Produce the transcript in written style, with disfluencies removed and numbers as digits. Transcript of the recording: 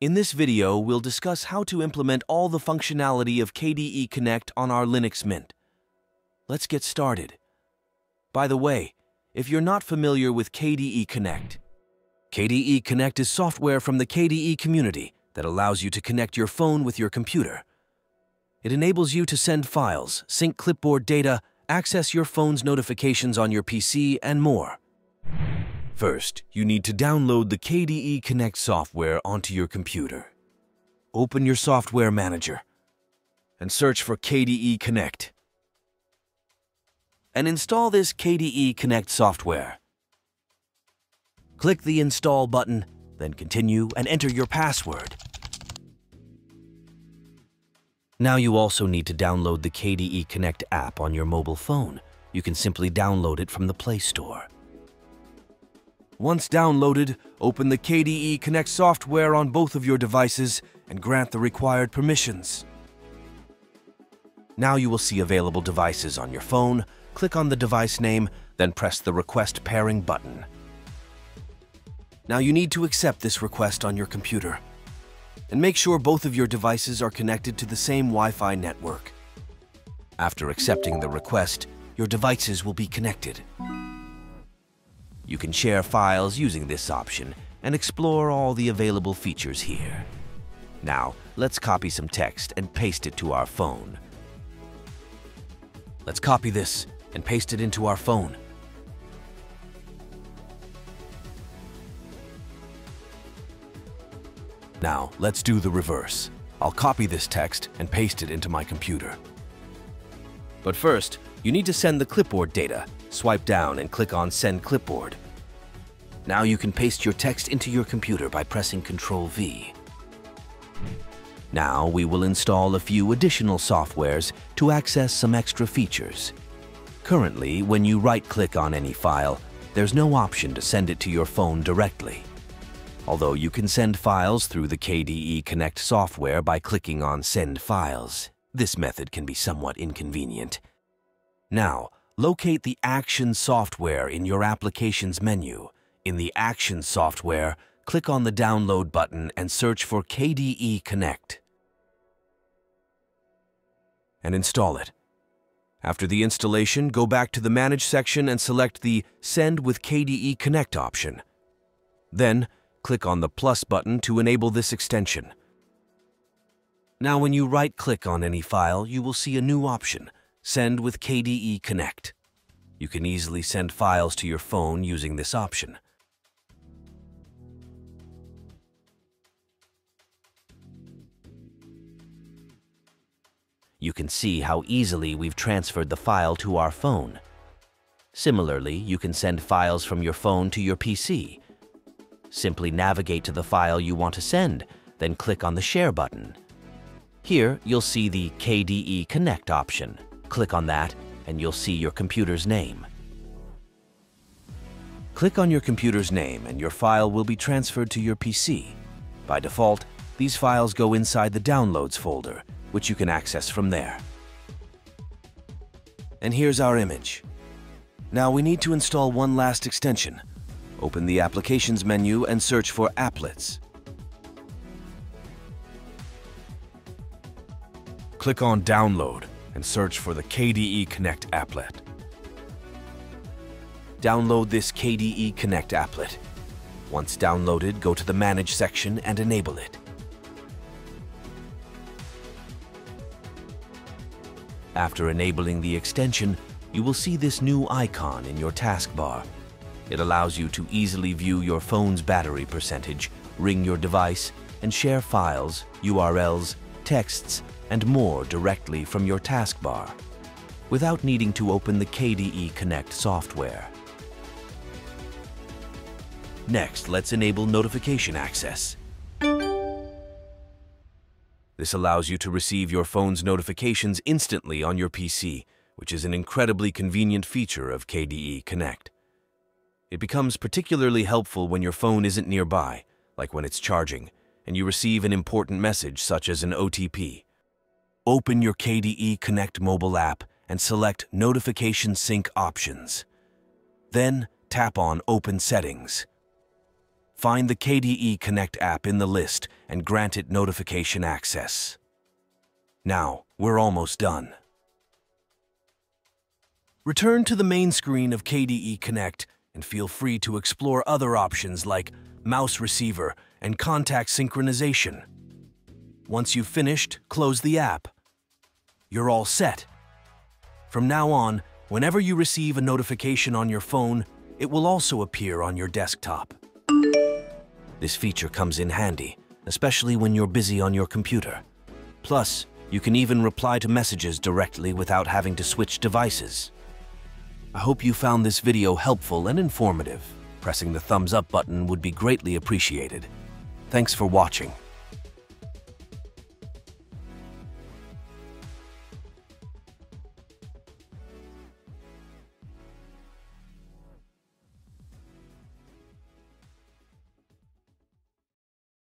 In this video, we'll discuss how to implement all the functionality of KDE Connect on our Linux Mint. Let's get started. By the way, if you're not familiar with KDE Connect, KDE Connect is software from the KDE community that allows you to connect your phone with your computer. It enables you to send files, sync clipboard data, access your phone's notifications on your PC, and more. First, you need to download the KDE Connect software onto your computer. Open your software manager and search for KDE Connect. And install this KDE Connect software. Click the Install button, then continue and enter your password. Now you also need to download the KDE Connect app on your mobile phone. You can simply download it from the Play Store. Once downloaded, open the KDE Connect software on both of your devices and grant the required permissions. Now you will see available devices on your phone. Click on the device name, then press the Request Pairing button. Now you need to accept this request on your computer. And make sure both of your devices are connected to the same Wi-Fi network. After accepting the request, your devices will be connected. You can share files using this option and explore all the available features here. Now, let's copy some text and paste it to our phone. Let's copy this and paste it into our phone. Now, let's do the reverse. I'll copy this text and paste it into my computer. But first, you need to send the clipboard data. Swipe down and click on Send Clipboard. Now you can paste your text into your computer by pressing Ctrl+V. Now we will install a few additional softwares to access some extra features. Currently, when you right-click on any file, there's no option to send it to your phone directly. Although you can send files through the KDE Connect software by clicking on Send Files. This method can be somewhat inconvenient. Now, locate the Action software in your application's menu. In the Action software, click on the Download button and search for KDE Connect and install it. After the installation, go back to the Manage section and select the Send with KDE Connect option. Then, click on the plus button to enable this extension. Now when you right-click on any file, you will see a new option, Send with KDE Connect. You can easily send files to your phone using this option. You can see how easily we've transferred the file to our phone. Similarly, you can send files from your phone to your PC. Simply navigate to the file you want to send, then click on the Share button. Here, you'll see the KDE Connect option. Click on that, and you'll see your computer's name. Click on your computer's name, and your file will be transferred to your PC. By default, these files go inside the Downloads folder, which you can access from there. And here's our image. Now we need to install one last extension. Open the Applications menu and search for Applets. Click on Download and search for the KDE Connect applet. Download this KDE Connect applet. Once downloaded, go to the Manage section and enable it. After enabling the extension, you will see this new icon in your taskbar. It allows you to easily view your phone's battery percentage, ring your device, and share files, URLs, texts, and more directly from your taskbar, without needing to open the KDE Connect software. Next, let's enable notification access. This allows you to receive your phone's notifications instantly on your PC, which is an incredibly convenient feature of KDE Connect. It becomes particularly helpful when your phone isn't nearby, like when it's charging, and you receive an important message such as an OTP. Open your KDE Connect mobile app and select Notification Sync Options. Then, tap on Open Settings. Find the KDE Connect app in the list and grant it notification access. Now, we're almost done. Return to the main screen of KDE Connect and feel free to explore other options like mouse receiver and contact synchronization. Once you've finished, close the app. You're all set. From now on, whenever you receive a notification on your phone, it will also appear on your desktop. This feature comes in handy, especially when you're busy on your computer. Plus, you can even reply to messages directly without having to switch devices. I hope you found this video helpful and informative. Pressing the thumbs up button would be greatly appreciated. Thanks for watching.